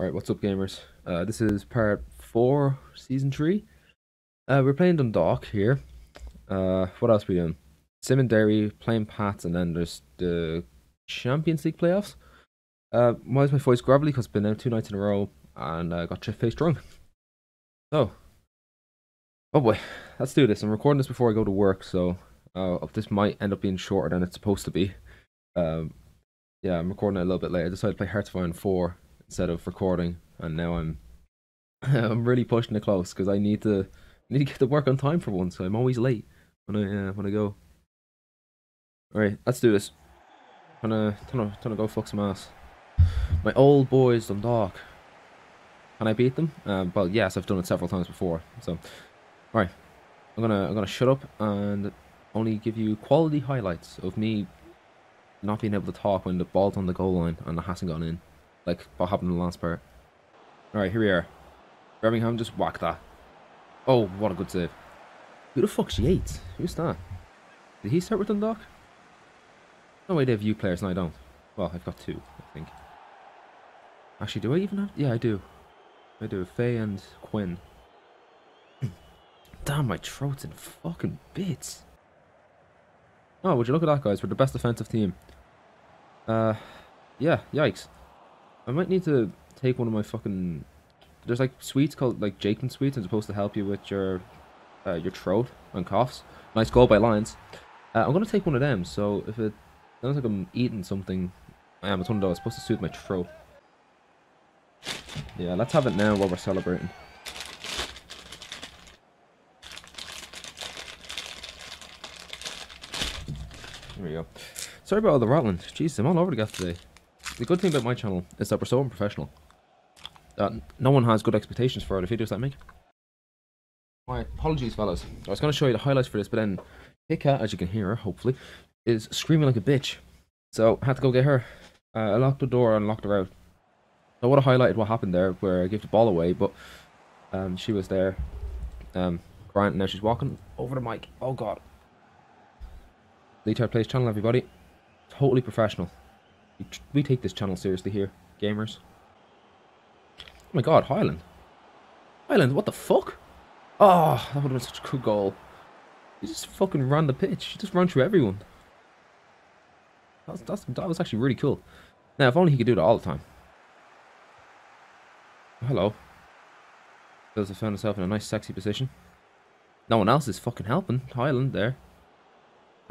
Alright, what's up, gamers? This is part 4, season 3. We're playing Dundalk here. What else are we doing? Sim and Derry, playing Pats, and then there's the Champions League playoffs. Why is my voice gravelly? Because it's been out 2 nights in a row and I got shit-faced drunk. So, oh boy, let's do this. I'm recording this before I go to work, so this might end up being shorter than it's supposed to be. Yeah, I'm recording it a little bit late. I decided to play Hearts of Iron 4. Instead of recording, and now I'm really pushing it close because I need to get to work on time for once. So I'm always late when I go. All right, let's do this. I'm gonna go fuck some ass. My old boys Dundalk. Can I beat them? Well, yes, I've done it several times before. So, all right, I'm gonna shut up and only give you quality highlights of me not being able to talk when the ball's on the goal line and it hasn't gone in. Like what happened in the last part. Alright, here we are. Birmingham just whacked that. Oh, what a good save. Who the fuck's Yates? Who's that? Did he start with Dundalk? No way they have U players and I don't. Well, I've got 2, I think. Actually, do I even have... Yeah, I do. I do. Faye and Quinn. Damn, my throat's in fucking bits. Oh, would you look at that, guys. We're the best defensive team. Yeah, yikes. I might need to take one of my fucking... There's like sweets called like Jacobin sweets and it's supposed to help you with your throat and coughs. Nice goal by Lyons. I'm going to take one of them, so if it sounds like I'm eating something, I am. It's one of those. It's supposed to soothe my throat. Yeah, let's have it now while we're celebrating. There we go. Sorry about all the rattling. Jeez, I'm all over the gaff today. The good thing about my channel is that we're so unprofessional that no one has good expectations for the videos that I make. Alright, apologies fellas. I was going to show you the highlights for this, but then Hicka, as you can hear her, hopefully, is screaming like a bitch. So I had to go get her. I locked the door and locked her out. I would have highlighted what happened there, where I gave the ball away, but she was there. Grant, now she's walking over the mic. Oh god. LeetardPlays channel, everybody. Totally professional. We take this channel seriously here, gamers. Oh my god, Highland. Highland, what the fuck? Oh, that would have been such a good goal. He just fucking ran the pitch. He just ran through everyone. That was actually really cool. Now, if only he could do that all the time. Hello. Does have found himself in a nice, sexy position. No one else is fucking helping. Highland there.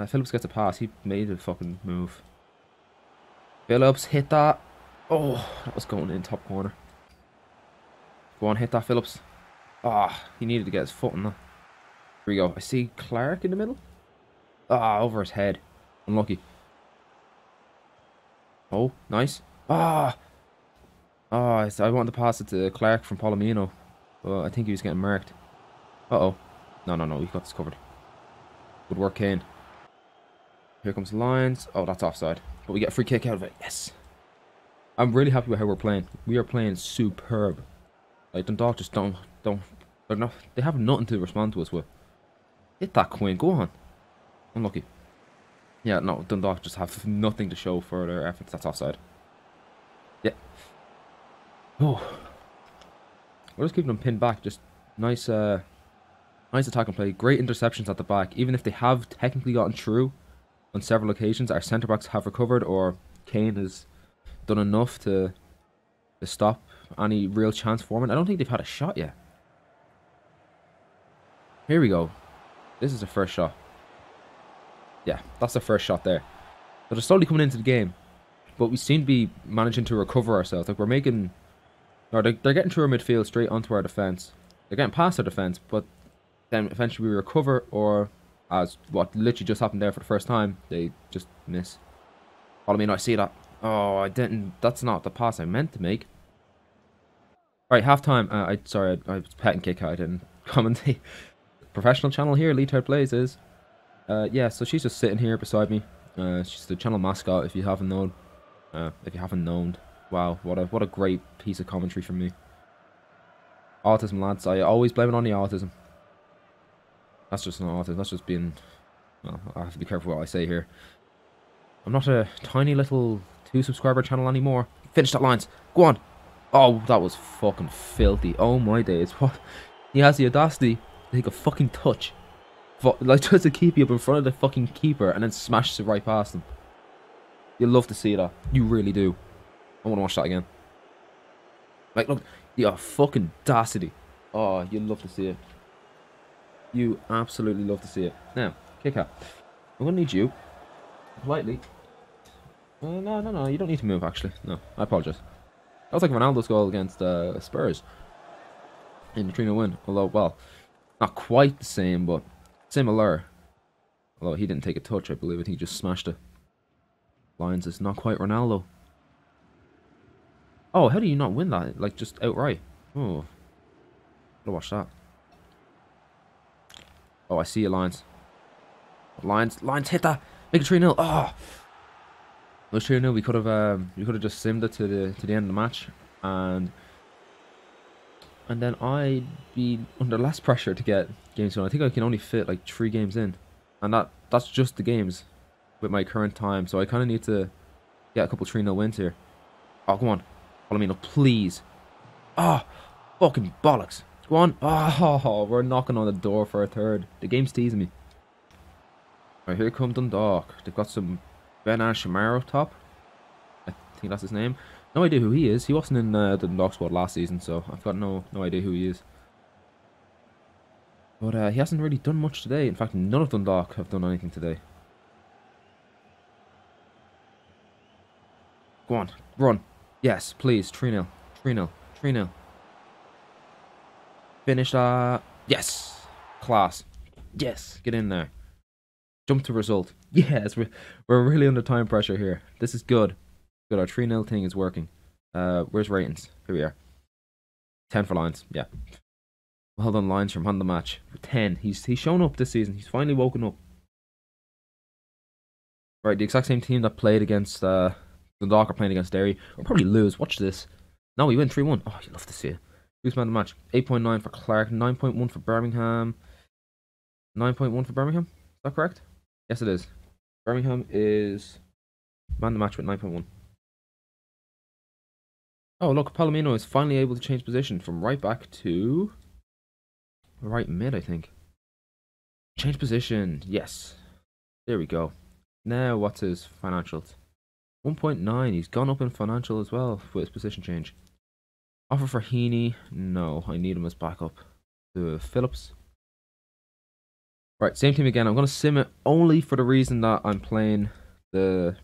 Phillips gets a pass. He made a fucking move. Phillips, hit that. Oh, that was going in top corner. Go on, hit that, Phillips. Ah, he needed to get his foot on that. Here we go. I see Clark in the middle. Ah, over his head. Unlucky. Oh, nice. Ah. Ah, I wanted to pass it to Clark from Palomino. But I think he was getting marked. Uh-oh. No, he got this covered. Good work, Kane. Here comes Lyons. Oh, that's offside. But we get a free kick out of it. Yes. I'm really happy with how we're playing. We are playing superb. Like, Dundalk just they have nothing to respond to us with. Hit that, Quinn. Go on. Unlucky. Yeah, no, Dundalk just have nothing to show for their efforts. That's offside. Yeah. Oh. We're just keeping them pinned back. Just nice, nice attack and play. Great interceptions at the back. Even if they have technically gotten through. On several occasions, our centre-backs have recovered, or Kane has done enough to stop any real chance forming. I don't think they've had a shot yet. Here we go. This is the first shot. Yeah, that's the first shot there. So they're slowly coming into the game, but we seem to be managing to recover ourselves. Like, we're making... or they're getting through our midfield straight onto our defence. They're getting past our defence, but then eventually we recover, or... as what literally just happened there for the first time, they just miss. Follow me, I see that. Oh, I didn't. That's not the pass I meant to make. All right, half time. Sorry, I was petting Kit Kat. I didn't commentate. Professional channel here, LeetardPlays is. Yeah, so she's just sitting here beside me. She's the channel mascot. If you haven't known, wow, what a great piece of commentary from me. Autism, lads. I always blame it on the autism. That's just not autism, that's just being... Well, I have to be careful what I say here. I'm not a tiny little 2-subscriber channel anymore. Finish that, Lyons. Go on. Oh, that was fucking filthy. Oh my days. What? He has the audacity to take a fucking touch. Like, just to keep you up in front of the fucking keeper and then smashes it right past him. You love to see that. You really do. I want to watch that again. Like, look. Yeah, fucking audacity. Oh, you love to see it. You absolutely love to see it. Now, kick out. I'm going to need you. Politely. No. You don't need to move, actually. No, I apologize. That was like Ronaldo's goal against Spurs in the 3-0 win. Although, well, not quite the same, but similar. Although he didn't take a touch, I believe. I think he just smashed it. Lyons is not quite Ronaldo. Oh, how do you not win that? Like, just outright. Oh. Gotta watch that. Oh, I see you, Lyons. Lyons, hit that! Make it 3-0. Oh! It was 3-0. We could have just simmed it to the end of the match, and then I'd be under less pressure to get games going. I think I can only fit like 3 games in, and that's just the games with my current time. So I kind of need to get a couple 3-0 wins here. Oh, come on, Palomino, please! Oh, fucking bollocks! Go on! Oh, we're knocking on the door for a third. The game's teasing me. All right, here come Dundalk. They've got some. Ben Ashimaro top. I think that's his name. No idea who he is. He wasn't in the Dundalk squad last season, so I've got no idea who he is. But he hasn't really done much today. In fact, none of Dundalk have done anything today. Go on. Run. Yes, please. 3-0. 3-0. 3-0. Finish that. Yes. Class. Yes. Get in there. Jump to result. Yes, we're really under time pressure here. This is good. Good, our 3-0 thing is working. Where's ratings? Here we are. 10 for Lyons. Yeah. Well done, Lyons, from hand the match. 10. He's shown up this season. He's finally woken up. Right, the exact same team that played against Dundalk are playing against Derry. We'll probably lose. Watch this. No, we win 3-1. Oh, you love to see it. Who's man of the match? 8.9 for Clark. 9.1 for Birmingham. 9.1 for Birmingham? Is that correct? Yes, it is. Birmingham is man the match with 9.1. Oh, look, Palomino is finally able to change position from right back to right mid, I think. Change position, yes. There we go. Now, what's his financials? 1.9. He's gone up in financial as well with his position change. Offer for Heaney. No, I need him as backup to Phillips. Right, same team again. I'm going to sim it only for the reason that I'm playing the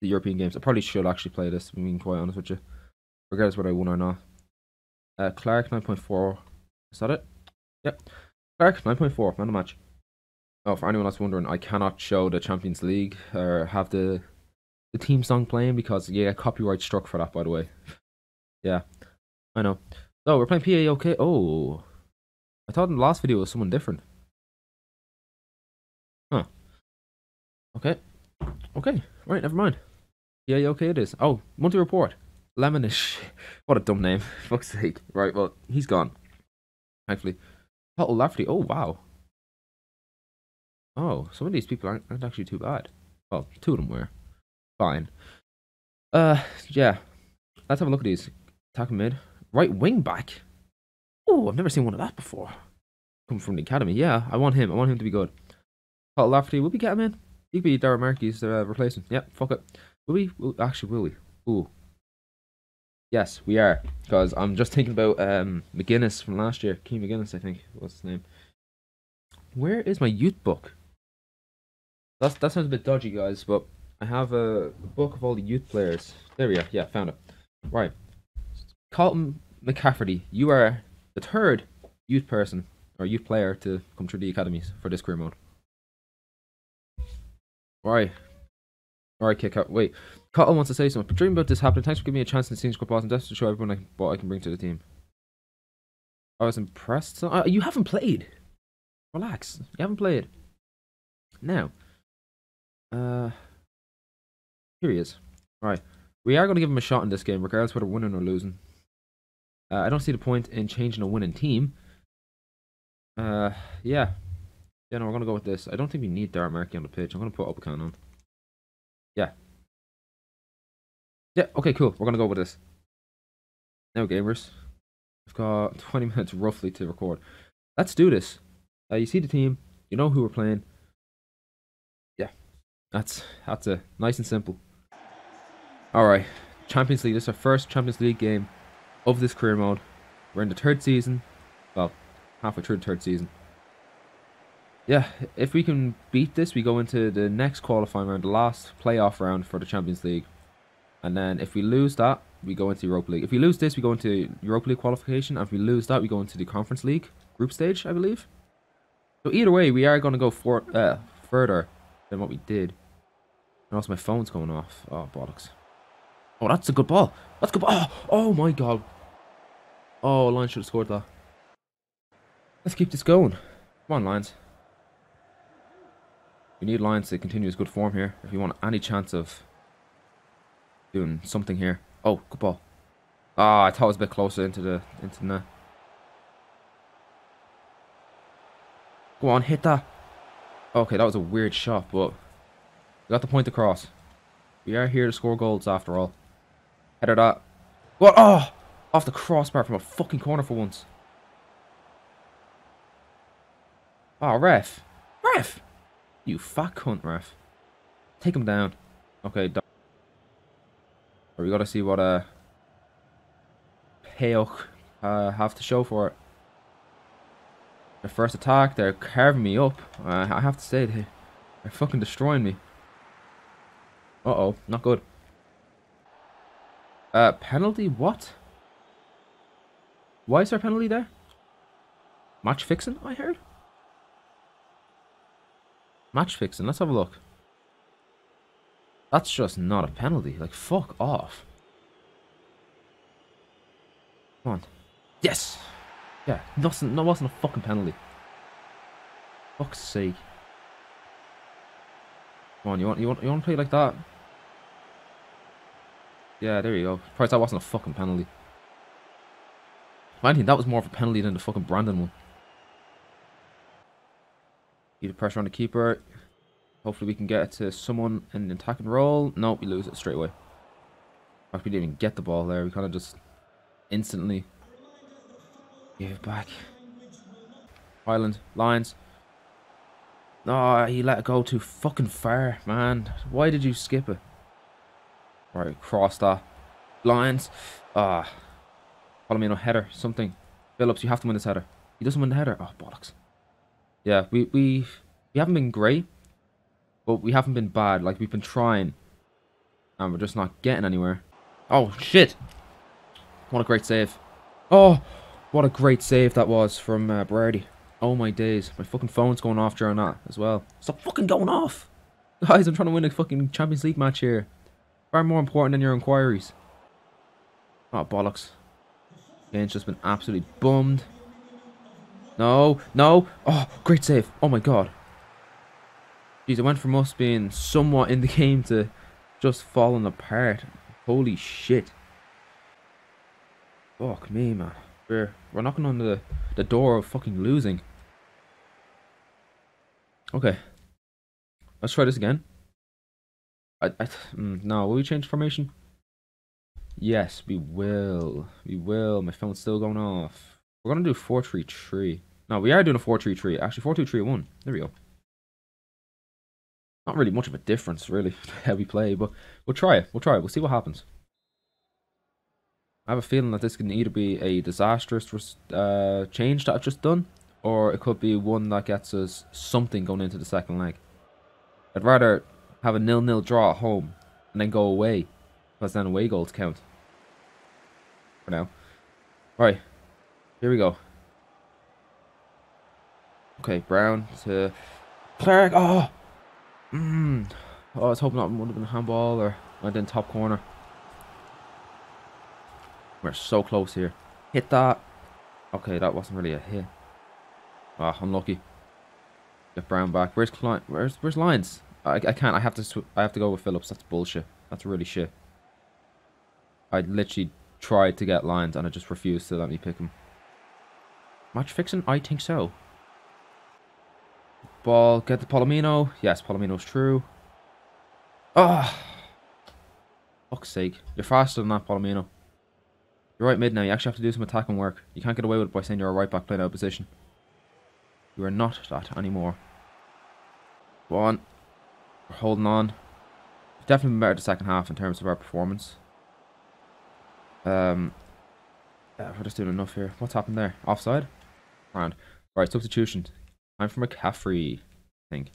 European games. I probably should actually play this, I'm being quite honest with you. Regardless whether I won or not. Clark, 9.4. Is that it? Yep. Clark, 9.4. Man of the match. Oh, for anyone that's wondering, I cannot show the Champions League or have the team song playing because, yeah, copyright struck for that, by the way. Yeah, I know. So, we're playing PAOK. Oh, I thought in the last video it was someone different. Huh. Okay. Okay. Right, never mind. Yeah, okay it is. Oh, monthly report. Lemonish. What a dumb name. Fuck's sake. Right, well, he's gone. Thankfully. Paul Lafferty. Oh, wow. Oh, some of these people aren't actually too bad. Well, 2 of them were. Fine. Yeah. Let's have a look at these. Attacking mid. Right wing back. Oh, I've never seen one of that before. Come from the academy. Yeah, I want him. I want him to be good. Paul Lafferty, will we get him in? He'd be Darren Markey's replacement. Yep, fuck it. Will we? Actually, will we? Ooh. Yes, we are. Because I'm just thinking about McGinnis from last year. Keane McGinnis, I think, was his name. Where is my youth book? That sounds a bit dodgy, guys, but I have a book of all the youth players. There we are. Yeah, found it. Right. Colton McCafferty, you are the 3rd youth person, or youth player, to come through the academies for this career mode. Alright, kick out. Wait, Cottle wants to say something. But dream about this happening. Thanks for giving me a chance in the senior squad boss and just to show everyone what I can bring to the team. I was impressed. So, you haven't played. Relax. You haven't played. Now, here he is. Right, we are going to give him a shot in this game, regardless whether winning or losing. I don't see the point in changing a winning team. Yeah. Yeah, no, we're going to go with this. I don't think we need Darren Markey on the pitch. I'm going to put Upacon on. Yeah. Yeah, okay, cool. We're going to go with this. Now, gamers, we've got 20 minutes roughly to record. Let's do this. You see the team, you know who we're playing. Yeah, that's a nice and simple. All right, Champions League. This is our first Champions League game of this career mode. We're in the third season. Well, halfway through the third season. Yeah, if we can beat this, we go into the next qualifying round, the last playoff round for the Champions League. And then if we lose that, we go into Europa League. If we lose this, we go into Europa League qualification. And if we lose that, we go into the Conference League group stage, I believe. So either way, we are going to go further than what we did. And also my phone's going off. Oh, bollocks. Oh, that's a good ball. That's a good ball. Oh my God. Oh, Lions should have scored that. Let's keep this going. Come on, Lions. We need Lions to continue his good form here if we want any chance of doing something here. Oh, good ball. Ah, I thought it was a bit closer into the net. Go on, hit that. Okay, that was a weird shot, but we got the point across. We are here to score goals after all. Header that. What? Oh! Off the crossbar from a fucking corner for once. Oh, ref. Ref! You fat cunt, ref. Take him down. Okay, done. We gotta see what PAOK have to show for it. Their first attack, they're carving me up. I have to say, they're fucking destroying me. Uh-oh, not good. Penalty? What? Why is there a penalty there? Match fixing, I heard? Match fixing, let's have a look. That's just not a penalty. Like, fuck off. Come on. Yes! Yeah, nothing, that wasn't a fucking penalty. Fuck's sake. Come on, you want to play like that? Yeah, there you go. Surprised that wasn't a fucking penalty. If anything, that was more of a penalty than the fucking Brandon one. Keep the pressure on the keeper. Hopefully we can get it to someone in the attacking role. No, we lose it straight away. In fact, we didn't even get the ball there. We kind of just instantly gave it back. Ireland, Lions. No, he let it go too fucking far, man. Why did you skip it? All right, cross that. Lions. Ah. Palomino header, something. Phillips, you have to win this header. He doesn't win the header. Oh, bollocks. Yeah, we haven't been great. But we haven't been bad. Like, we've been trying. And we're just not getting anywhere. Oh, shit. What a great save. Oh, what a great save that was from Brady. Oh, my days. My fucking phone's going off during that as well. Stop fucking going off. Guys, I'm trying to win a fucking Champions League match here. Far more important than your inquiries. Oh, bollocks. Kane's just been absolutely bummed. No, no. Oh, great save. Oh, my God. Jeez, it went from us being somewhat in the game to just falling apart. Holy shit. Fuck me, man. We're knocking on the door of fucking losing. Okay. Let's try this again. No, will we change formation? Yes, we will. We will. My phone's still going off. We're going to do 4-3-3. No, we are doing a 4-3-3. Actually, 4-2-3-1. There we go. Not really much of a difference, really, how we play, but we'll try it. We'll try it. We'll see what happens. I have a feeling that this can either be a disastrous change that I've just done, or it could be one that gets us something going into the second leg. I'd rather have a 0-0 draw at home and then go away, because then away goals count. For now. Alright, here we go. Okay, Brown to Clark. Oh! Oh, I was hoping that would have been a handball or went in top corner. We're so close here. Hit that. Okay, that wasn't really a hit. Ah, unlucky. Get Brown back. Where's Klein? Where's Lyons? I can't. I have to go with Phillips. That's bullshit. That's really shit. I literally tried to get Lyons and I just refused to let me pick him. Match fixing? I think so. Ball, get the Palomino. Yes, Palomino's true. Ah, oh, fuck's sake. You're faster than that, Palomino. You're right mid now. You actually have to do some attacking work. You can't get away with it by saying you're a right back playing out of position. You are not that anymore. Go on. We're holding on. We've definitely been better the second half in terms of our performance. We're just doing enough here. What's happened there? Offside? Round. Alright, substitution. Time for McCaffrey, I think.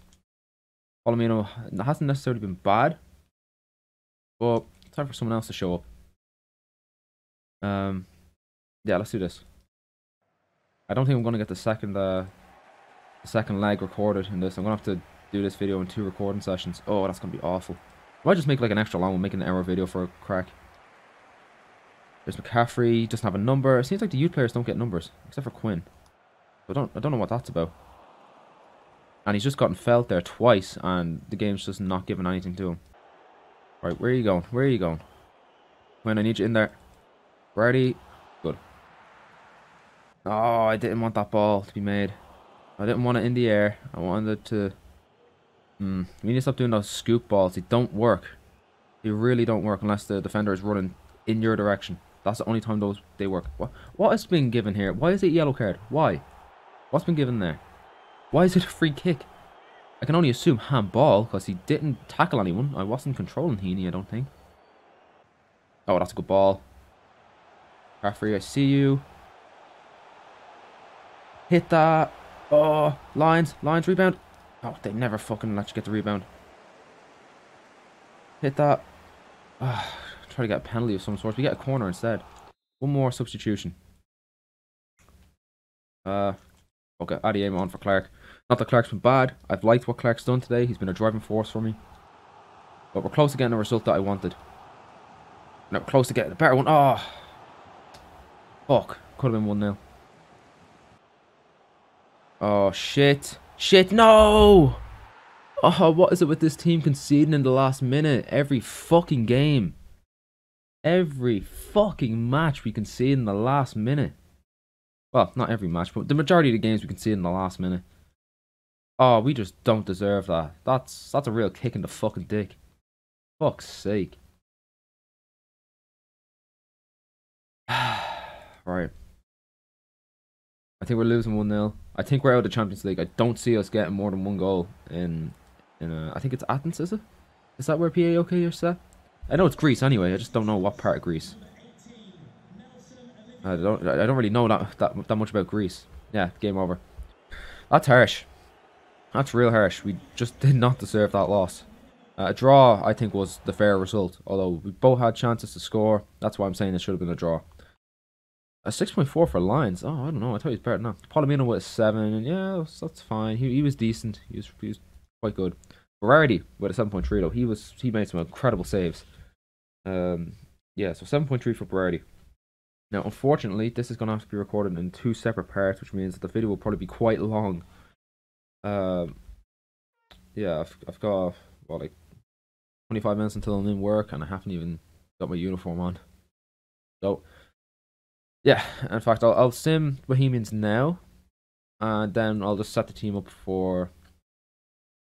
Palomino hasn't necessarily been bad, but it's time for someone else to show up. Yeah, let's do this. I don't think I'm going to get the second leg recorded in this. I'm going to have to do this video in 2 recording sessions. Oh, that's going to be awful. I might just make like an extra long one, making an hour video for a crack. There's McCaffrey, doesn't have a number. It seems like the youth players don't get numbers, except for Quinn. I don't know what that's about. And he's just gotten felled there twice, and the game's just not giving anything to him. Alright, where are you going? Where are you going? Quinn, I need you in there. Brady, good. Oh, I didn't want that ball to be made. I didn't want it in the air. I wanted it to... We need to stop doing those scoop balls. They don't work. They really don't work unless the defender is running in your direction. That's the only time they work. What has been given here? Why is it a yellow card? Why? What's been given there? Why is it a free kick? I can only assume handball because he didn't tackle anyone. I wasn't controlling Heaney, I don't think. Oh, that's a good ball. Referee, I see you. Hit that. Oh, Lyons, rebound. Oh, they never fucking let you get the rebound. Hit that. Oh, try to get a penalty of some sort. We get a corner instead. One more substitution. Okay, Adeyemo on for Clark. Not that Clark's been bad. I've liked what Clark's done today. He's been a driving force for me. But we're close to getting the result that I wanted. No, close to getting a better one. Oh. Fuck. Could have been 1-0. Oh, shit. Shit, no! Oh, what is it with this team conceding in the last minute? Every fucking game. Every fucking match we concede in the last minute. Well, not every match, but the majority of the games we concede in the last minute. Oh, we just don't deserve that. That's a real kick in the fucking dick. Fuck's sake. Right. I think we're losing 1-0. I think we're out of the Champions League. I don't see us getting more than 1 goal in I think it's Athens, is it? Is that where PAOK are set? I know it's Greece anyway. I just don't know what part of Greece. I don't really know that much about Greece. Yeah, game over. That's harsh. That's real harsh. We just did not deserve that loss. A draw, I think, was the fair result. Although we both had chances to score. That's why I'm saying it should have been a draw. A 6.4 for Lyons. Oh, I don't know. I thought he was better than that. Palomino with a 7. Yeah, that's fine. He was decent. He was quite good. Berardi with a 7.3 though. He made some incredible saves. Yeah, so 7.3 for Berardi. Now, unfortunately, this is going to have to be recorded in 2 separate parts, which means that the video will probably be quite long. Yeah, I've got, well, like 25 minutes until I'm in work, and I haven't even got my uniform on. So... yeah, in fact, I'll sim Bohemians now, and then I'll just set the team up for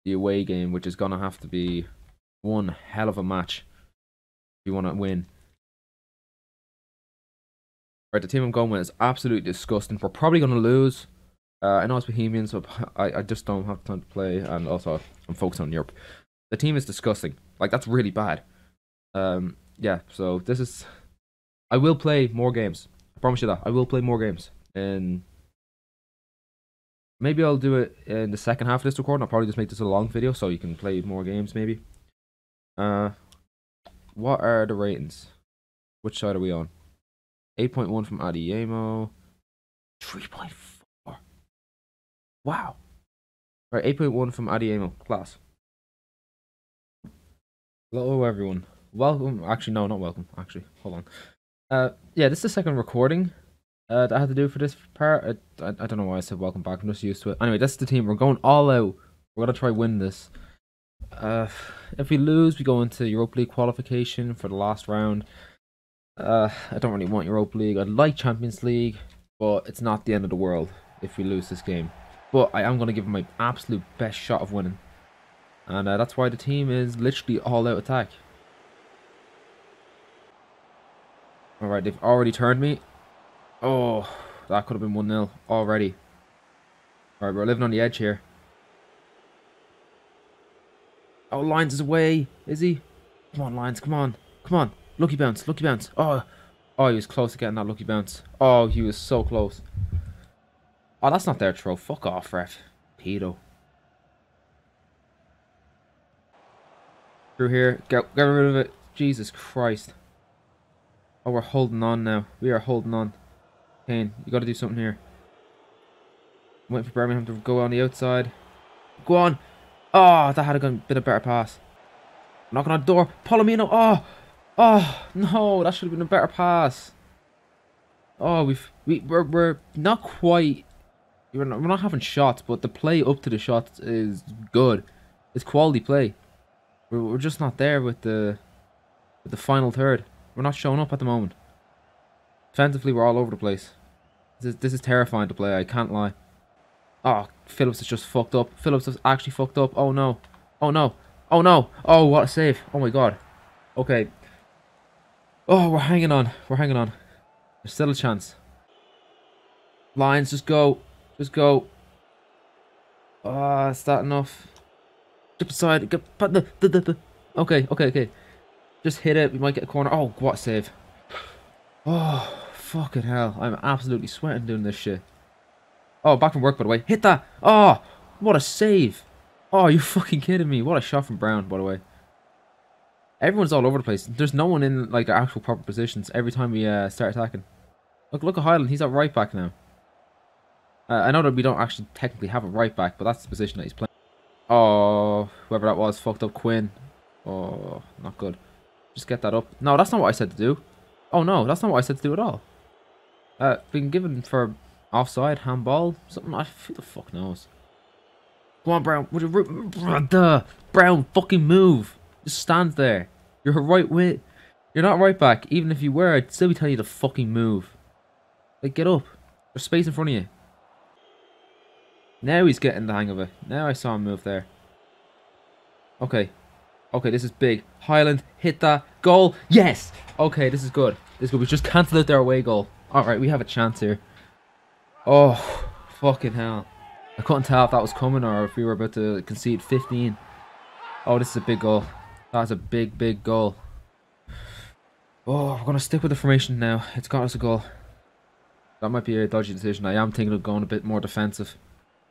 the away game, which is going to have to be one hell of a match if you want to win. Right, the team I'm going with is absolutely disgusting. We're probably going to lose. I know it's Bohemians, but I just don't have time to play, and also I'm focused on Europe. The team is disgusting. Like, that's really bad. Yeah, so this is... I will play more games. I promise you that. I will play more games. And maybe I'll do it in the second half of this recording. I'll probably just make this a long video so you can play more games maybe. What are the ratings? Which side are we on? 8.1 from Adeyemo. 3.4. Wow. All right, 8.1 from Adeyemo. Class. Hello everyone. Welcome. Actually, no, not welcome. Actually, hold on. Yeah, this is the second recording that I had to do for this part. I don't know why I said welcome back. I'm just used to it. Anyway, that's the team. We're going all out. We're going to try win this. If we lose, we go into Europa League qualification for the last round. I don't really want Europa League. I'd like Champions League, but it's not the end of the world if we lose this game. But I am going to give them my absolute best shot of winning. And that's why the team is literally all out attack. All right, they've already turned me. Oh, that could have been 1-0 already. All right, we're living on the edge here. Oh, Lyons is away. Is he? Come on, Lyons. Come on. Come on. Lucky bounce. Lucky bounce. Oh, oh, he was close to getting that lucky bounce. Oh, he was so close. Oh, that's not their throw. Fuck off, ref. Pedo. Through here. Get rid of it. Jesus Christ. Oh, we're holding on now. We are holding on. Kane, you got to do something here. I'm waiting for Birmingham to go on the outside. Go on. Oh, that had been a better pass. Knocking on the door. Palomino. Oh, oh no, that should have been a better pass. Oh, we're not quite. We're not having shots, but the play up to the shots is good. It's quality play. We're just not there with the final third. We're not showing up at the moment. Defensively, we're all over the place. This is terrifying to play. I can't lie. Oh, Phillips is just fucked up. Phillips is actually fucked up. Oh no! Oh no! Oh no! Oh, what a save! Oh my god! Okay. Oh, we're hanging on. We're hanging on. There's still a chance. Lions, just go. Just go. Ah, is that enough? Get beside. Get. Okay, okay, okay. Just hit it. We might get a corner. Oh, what a save! Oh, fucking hell! I'm absolutely sweating doing this shit. Oh, back from work, by the way. Hit that! Oh, what a save! Oh, you're fucking kidding me! What a shot from Brown, by the way. Everyone's all over the place. There's no one in like their actual proper positions. Every time we start attacking, look at Highland. He's at right back now. I know that we don't actually technically have a right back, but that's the position that he's playing. Oh, whoever that was fucked up Quinn. Oh, not good. Just get that up. No, that's not what I said to do. Oh no, that's not what I said to do at all. Been given for offside, handball, something. I feel the fuck knows. Go on, Brown. Would you, Brown, fucking move. Just stand there. You're a right wing. You're not right back. Even if you were, I'd still be telling you to fucking move. Like, get up. There's space in front of you. Now he's getting the hang of it. Now I saw him move there. Okay. Okay, this is big. Highland, hit that. Goal. Yes! Okay, this is good. This is good. We just cancelled out their away goal. Alright, we have a chance here. Oh, fucking hell. I couldn't tell if that was coming or if we were about to concede 15. Oh, this is a big goal. That's a big, big goal. Oh, we're going to stick with the formation now. It's got us a goal. That might be a dodgy decision. I am thinking of going a bit more defensive,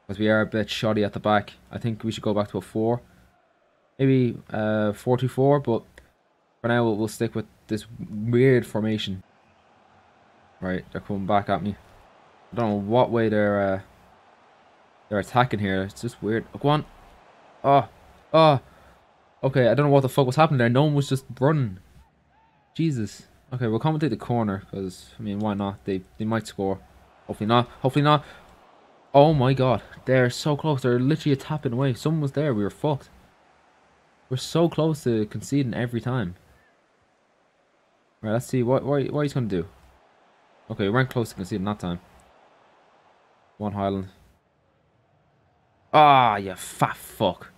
because we are a bit shoddy at the back. I think we should go back to a 4. Maybe 4-2-4, but for now we'll stick with this weird formation. Right, they're coming back at me. I don't know what way they're attacking here. It's just weird. Oh, go on. Oh, oh. Okay, I don't know what the fuck was happening there. No one was just running. Jesus. Okay, we'll commentate the corner because, I mean, why not? They might score. Hopefully not. Hopefully not. Oh my god. They're so close. They're literally a tapping away. Someone was there. We were fucked. We're so close to conceding every time. Right, let's see what he's going to do. Okay, we weren't close to conceding that time. One Highland. Ah, you fat fuck.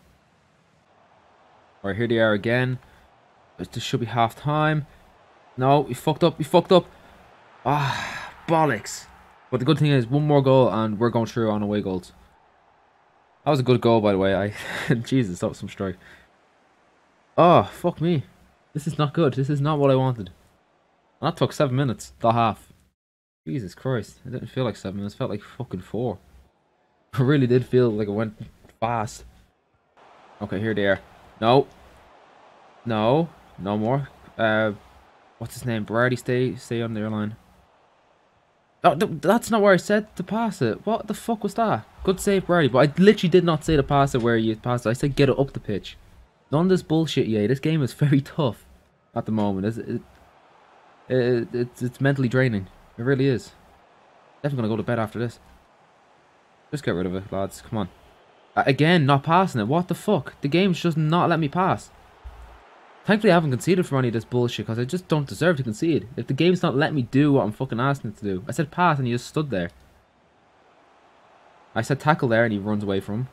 Alright, here they are again. This should be half time. No, we fucked up, we fucked up. Ah, bollocks. But the good thing is, one more goal and we're going through on away goals. That was a good goal, by the way. Jesus, that was some strike. Oh, fuck me. This is not good. This is not what I wanted. And that took 7 minutes, the half. Jesus Christ. It didn't feel like 7 minutes. It felt like fucking 4. It really did feel like it went fast. Okay, here they are. No. No. No more. What's his name? Berardi, stay on their line. Oh, that's not where I said to pass it. What the fuck was that? Good save, Berardi. But I literally did not say to pass it where you passed it. I said get it up the pitch. None of this bullshit, yeah. This game is very tough at the moment. It's mentally draining. It really is. Definitely gonna go to bed after this. Just get rid of it, lads. Come on. Again, not passing it. What the fuck? The game's just not let me pass. Thankfully, I haven't conceded from any of this bullshit because I just don't deserve to concede. If the game's not letting me do what I'm fucking asking it to do, I said pass and he just stood there. I said tackle there and he runs away from him.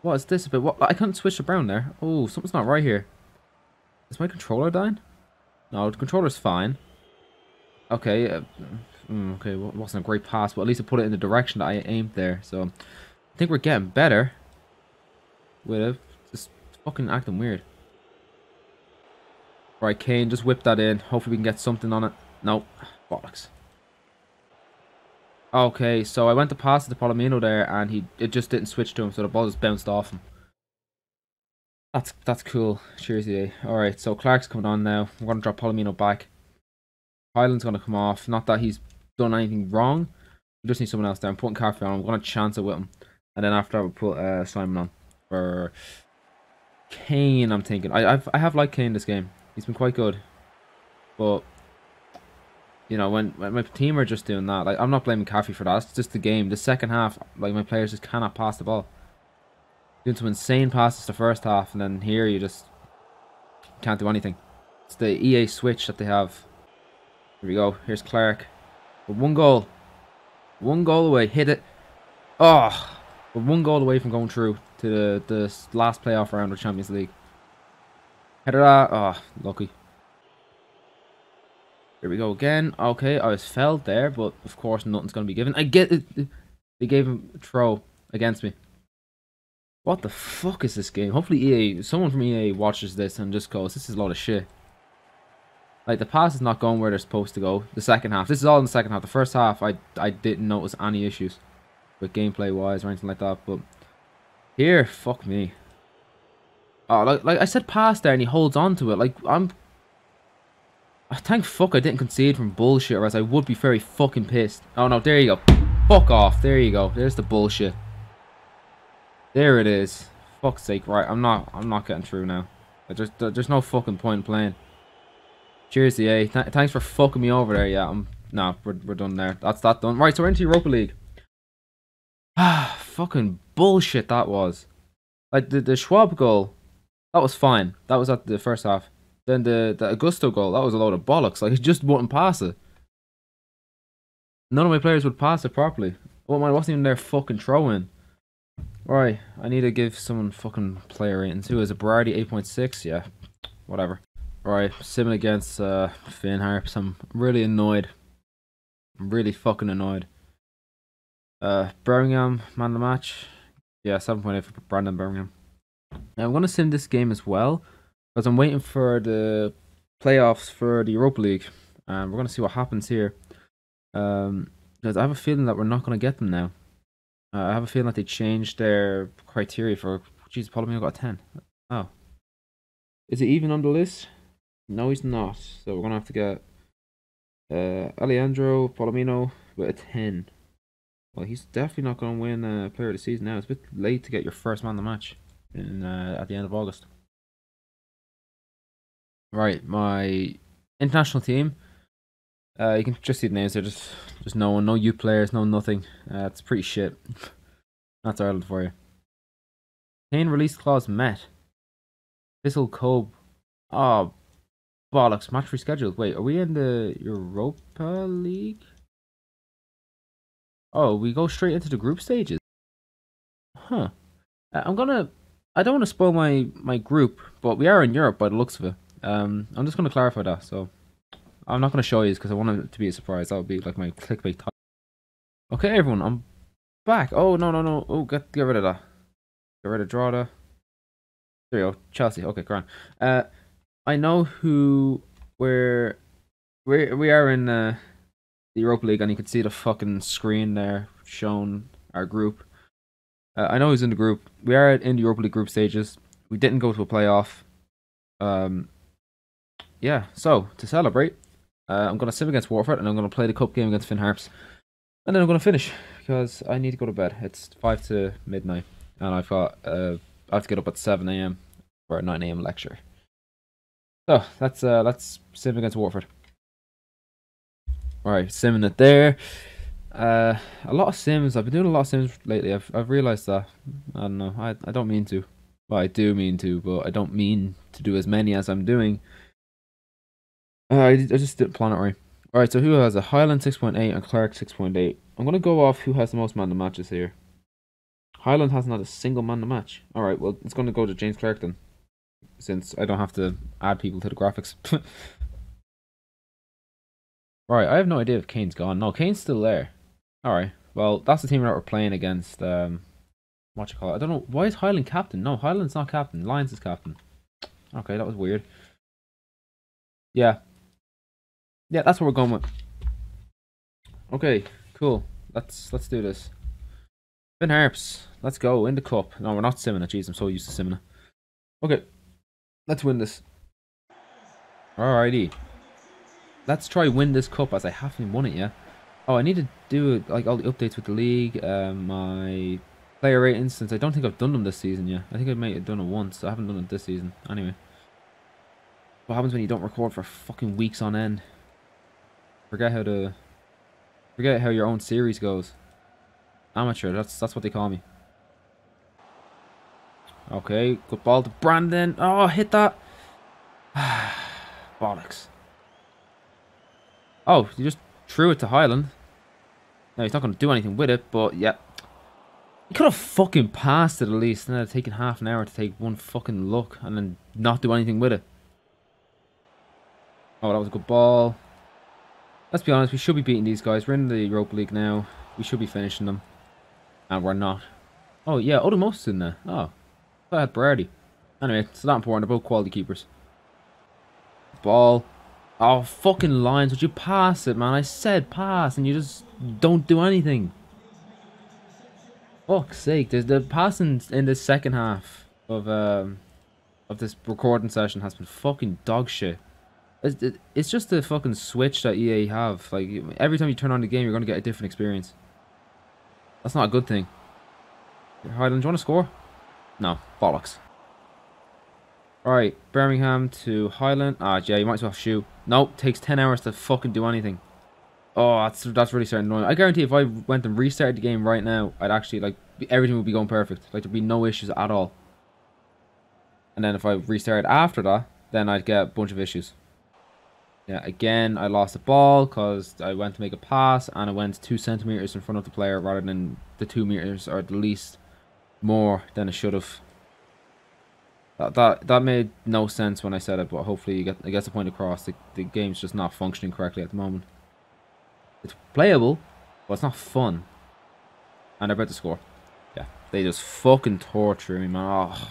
What is this about? What? I can't switch to Brown there. Oh, something's not right here. Is my controller dying? No, the controller's fine. Okay, okay, well, it wasn't a great pass, but at least I put it in the direction that I aimed there. So I think we're getting better. With it, just fucking acting weird. Right, Kane, just whip that in. Hopefully we can get something on it. No, bollocks. Okay, so I went to pass it to Palomino there, and it just didn't switch to him, so the ball just bounced off him. That's cool. Cheers, EA. Alright, so Clark's coming on now. I'm going to drop Palomino back. Hyland's going to come off. Not that he's done anything wrong. We just need someone else there. I'm putting Carfrey on. I'm going to chance it with him. And then after I will put Simon on. For Kane, I'm thinking. I have liked Kane this game. He's been quite good. But, you know, when my team are just doing that, like, I'm not blaming Caffey for that. It's just the game. The second half, like, my players just cannot pass the ball. Doing some insane passes the first half, and then here you just can't do anything. It's the EA switch that they have. Here we go. Here's Clark. But one goal. One goal away. Hit it. Oh, but one goal away from going through to the last playoff round of Champions League. Header that. Oh, lucky. Here we go again. Okay, I was felled there, but of course nothing's going to be given. I get it. They gave him a throw against me. What the fuck is this game? Hopefully EA, someone from EA watches this and just goes, this is a lot of shit. Like, the pass is not going where they're supposed to go. The second half. This is all in the second half. The first half, I didn't notice any issues with gameplay-wise or anything like that, but here, fuck me. Oh, like I said, pass there, and he holds on to it. Like, thank fuck I didn't concede from bullshit, or else I would be very fucking pissed. Oh no, there you go. Fuck off. There you go. There's the bullshit. There it is. Fuck's sake. Right, I'm not getting through now. There's no fucking point in playing. Cheers, EA. Thanks for fucking me over there. Yeah, nah, we're done there. That's that done. Right, so we're into Europa League. Ah, fucking bullshit that was. Like, the Schwab goal, that was fine. That was at the first half. Then the Augusto goal, that was a load of bollocks. Like, he just wouldn't pass it. None of my players would pass it properly. Oh man, it wasn't even their fucking throw-in. Alright, I need to give someone fucking player ratings. Who is it? Berardi 8.6? Yeah, whatever. Alright, Simon against Finn Harps. I'm really annoyed. I'm really fucking annoyed. Birmingham, man of the match. Yeah, 7.8 for Brandon Birmingham. Now, I'm going to sim this game as well, because I'm waiting for the playoffs for the Europa League. And we're going to see what happens here. Because I have a feeling that we're not going to get them now. I have a feeling that they changed their criteria for... Jeez, Palomino got a 10. Oh. Is he even on the list? No, he's not. So we're going to have to get Alejandro Palomino with a 10. Well, he's definitely not going to win Player of the Season now. It's a bit late to get your first man of the match at the end of August. Right, my international team. You can just see the names there. Just no one, no U players, no nothing. It's pretty shit. That's Ireland for you. Kane release clause met. Thistle Cobe. Oh, bollocks. Match rescheduled. Wait, are we in the Europa League? Oh, we go straight into the group stages. Huh. I don't want to spoil my group, but we are in Europe by the looks of it. I'm just going to clarify that, so... I'm not going to show you because I want it to be a surprise. That would be like my clickbait title. Okay, everyone, I'm back. Oh, no. Oh, get rid of that. Get rid of Drada. There you go. Chelsea. Okay, grand. I know who we are in the Europa League, and you can see the fucking screen there shown our group. I know who's in the group. We are in the Europa League group stages. We didn't go to a playoff. Yeah, so to celebrate, I'm going to sim against Waterford, and I'm going to play the cup game against Finn Harps. And then I'm going to finish, because I need to go to bed. It's 5 to midnight, and I've got, I have to get up at 7 AM for a 9 AM lecture. So, let's sim against Waterford. Alright, simming it there. A lot of sims, I've been doing a lot of sims lately, I've realised that. I don't know, I don't mean to. Well, I do mean to, but I don't mean to do as many as I'm doing. I just did planetary. Alright, so who has a Highland 6.8 and Clark 6.8? I'm going to go off who has the most man to matches here. Highland has not a single man to match. Alright, well, it's going to go to James Clark then, since I don't have to add people to the graphics. Right, I have no idea if Kane's gone. No, Kane's still there. Alright, well, that's the team that we're playing against. I don't know. Why is Highland captain? No, Highland's not captain. Lyons is captain. Okay, that was weird. Yeah. Yeah, that's what we're going with. Okay, cool. Let's do this. Finn Harps. Let's go. In the cup. No, we're not simming it. Jeez, I'm so used to simming it. Okay. Let's win this. Alrighty. Let's try win this cup as I haven't won it yet. Oh, I need to do like all the updates with the league. My player ratings, since I don't think I've done them this season yet. I think I might have done it once. I haven't done it this season. Anyway. What happens when you don't record for fucking weeks on end? Forget how your own series goes. Amateur, that's what they call me. Okay, good ball to Brandon. Oh, hit that. Bollocks. Oh, you just threw it to Highland. Now he's not going to do anything with it, but yeah. He could have fucking passed it at least. Now it's taken half an hour to take one fucking look and then not do anything with it. Oh, that was a good ball. Let's be honest, we should be beating these guys. We're in the Europa League now. We should be finishing them. And we're not. Oh, yeah, Odomos in there. Oh, I had Berardi. Anyway, it's not important. They're both quality keepers. Ball. Oh, fucking Lyons. Would you pass it, man? I said pass, and you just don't do anything. Fuck's sake. The passing in the second half of this recording session has been fucking dog shit. It's just the fucking switch that EA have. Like, every time you turn on the game, you're going to get a different experience. That's not a good thing. Highland, do you want to score? No. Bollocks. Alright, Birmingham to Highland. Ah, yeah, you might as well shoot. Nope, takes 10 hours to fucking do anything. Oh, that's really starting to annoy me. I guarantee if I went and restarted the game right now, I'd actually, like, everything would be going perfect. Like, there'd be no issues at all. And then if I restarted after that, then I'd get a bunch of issues. Yeah, again, I lost the ball because I went to make a pass and I went 2 centimeters in front of the player rather than the 2 meters or at least more than I should have. That made no sense when I said it, but hopefully it gets the point across. The game's just not functioning correctly at the moment. It's playable, but it's not fun. And they're about to score. Yeah, they just fucking torture me, man. Oh,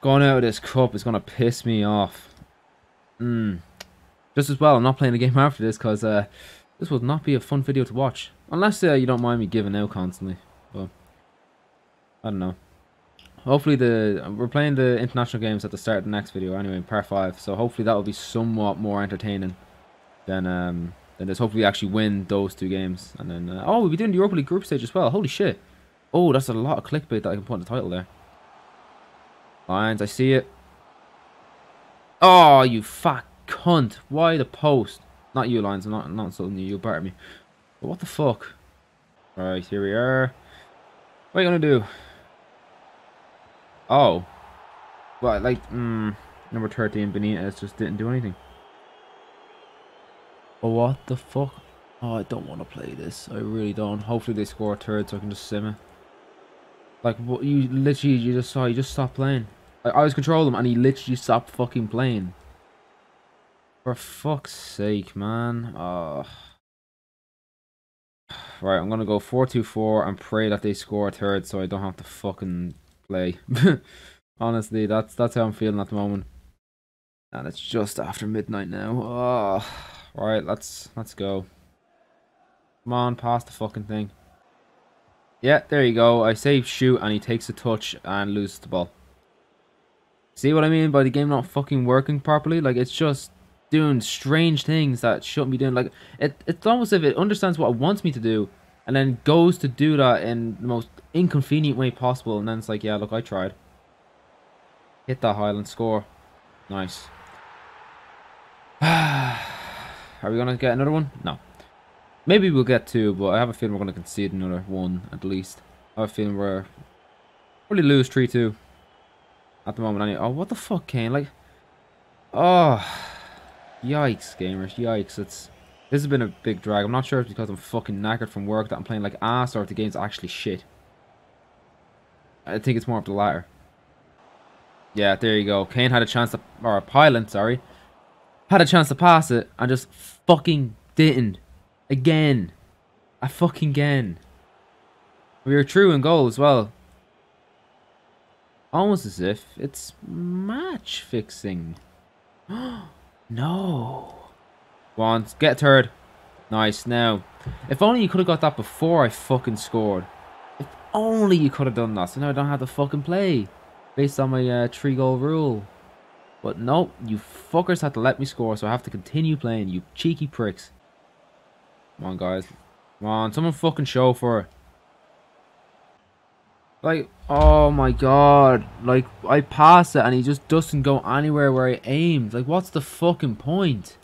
going out of this cup is going to piss me off. Just as well, I'm not playing the game after this because this will not be a fun video to watch. Unless you don't mind me giving out constantly. But I don't know. Hopefully, we're playing the international games at the start of the next video anyway, in Part 5. So hopefully that will be somewhat more entertaining than this. Hopefully we actually win those 2 games. And then, oh, we'll be doing the Europa League group stage as well. Holy shit. Oh, that's a lot of clickbait that I can put in the title there. Lions, I see it. Oh, you fuck. Cunt, why the post? Not you, Lions. I'm not insulting you, you better me. But what the fuck? Alright, here we are. What are you gonna do? Oh. Well, like, number 13, Benitez, just didn't do anything. Oh, what the fuck? Oh, I don't want to play this. I really don't. Hopefully they score a third so I can just sim it. Like, what, you literally, you just stopped playing. I was controlling him and he literally stopped fucking playing. For fuck's sake, man. Oh. Right, I'm going to go 4-2-4 and pray that they score a third so I don't have to fucking play. Honestly, that's how I'm feeling at the moment. And it's just after midnight now. Oh. Right, let's go. Come on, pass the fucking thing. Yeah, there you go. I say shoot and he takes a touch and loses the ball. See what I mean by the game not fucking working properly? Like, it's just doing strange things that shouldn't be doing. Like it's almost as if it understands what it wants me to do and then goes to do that in the most inconvenient way possible, and then it's like, yeah, look, I tried. Hit that, Highland, score. Nice. Are we gonna get another one? No. Maybe we'll get 2, but I have a feeling we're gonna concede another one at least. I have a feeling we're probably lose 3-2 at the moment anyway. Oh, what the fuck, Kane? Like, oh, yikes, gamers, yikes. This has been a big drag. I'm not sure if it's because I'm fucking knackered from work that I'm playing like ass, or if the game's actually shit. I think it's more of the latter. Yeah, there you go. Kane had a chance to, or Highland, sorry, had a chance to pass it and just fucking Dayton. Again. A fucking again. We were true in goal as well. Almost as if it's match fixing. No. Go on, get third. Nice. Now, if only you could have got that before I fucking scored. If only you could have done that. So now I don't have to fucking play. Based on my 3-goal rule. But no, you fuckers had to let me score. So I have to continue playing, you cheeky pricks. Come on, guys. Come on, someone fucking show for it. Like, oh my god. Like, I pass it and he just doesn't go anywhere where I aimed. Like, what's the fucking point?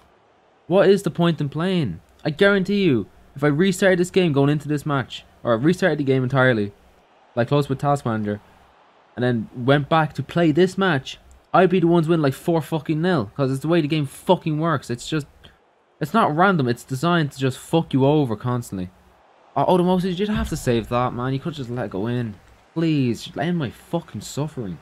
What is the point in playing? I guarantee you, if I restarted this game going into this match, or restarted the game entirely, like close with Task Manager, and then went back to play this match, I'd be the ones winning like 4-0, because it's the way the game fucking works. It's just, it's not random, it's designed to just fuck you over constantly. Oh, Odomos, you'd have to save that, man. You could just let it go in. Please, just end my fucking suffering.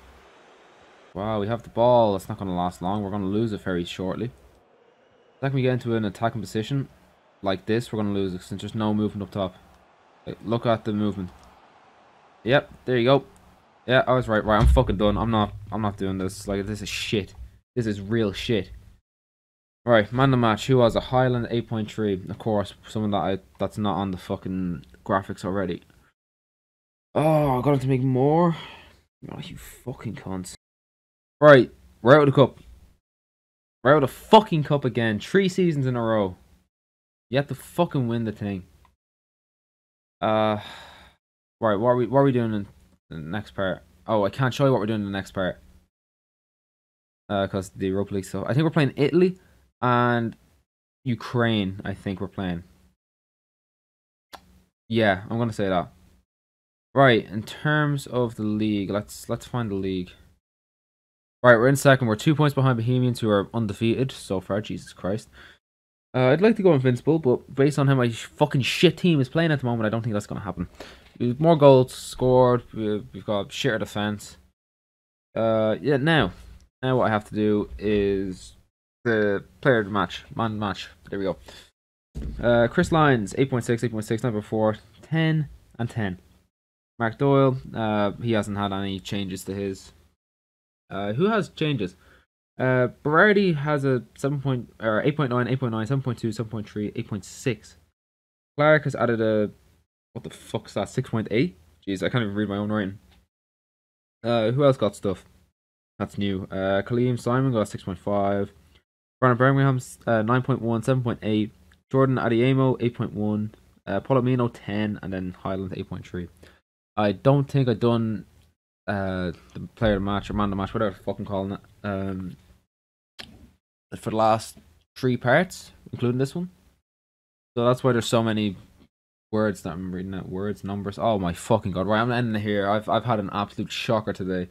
Wow, we have the ball. That's not going to last long. We're going to lose it very shortly. The second we get into an attacking position like this, we're going to lose it since there's no movement up top. Like, look at the movement. Yep, there you go. Yeah, I was right. Right, I'm fucking done. I'm not doing this. Like, this is shit. This is real shit. All right, man of the match. Who was a Highland 8.3? Of course, someone that that's not on the fucking graphics already. Oh, I got him to make more. Oh, you fucking cunts. Right, we're out of the cup. We're out of the fucking cup again. 3 seasons in a row. You have to fucking win the thing. Right, what are we doing in the next part? Oh, I can't show you what we're doing in the next part. Because the Europa League stuff. I think we're playing Italy and Ukraine, I think we're playing. Yeah, I'm going to say that. Right, in terms of the league, let's find the league. Right, we're in second. We're 2 points behind Bohemians, who are undefeated so far. Jesus Christ. I'd like to go invincible, but based on how my fucking shit team is playing at the moment, I don't think that's going to happen. More goals scored. We've got shitter defense. Yeah, now what I have to do is the player of the match, man match. There we go. Chris Lyons, 8.6, 8.6, number 4, 10 and 10. Mark Doyle, he hasn't had any changes to his. Who has changes? Berardi has a 7.8.9, 8.9, 7.2, 7.3, 8.6. Clark has added a, what the fuck's that, 6.8? Jeez, I can't even read my own writing. Who else got stuff? That's new. Kaleem Simon got 6.5. Brandon Birmingham's 9.1, 7.8. Jordan Adiemo, 8.1. Palomino, 10. And then Highland, 8.3. I don't think I've done the player of the match or man of the match, whatever I'm fucking calling it, for the last 3 parts, including this one. So that's why there's so many words that I'm reading out. Words, numbers. Oh my fucking god! Right, I'm ending it here. I've had an absolute shocker today.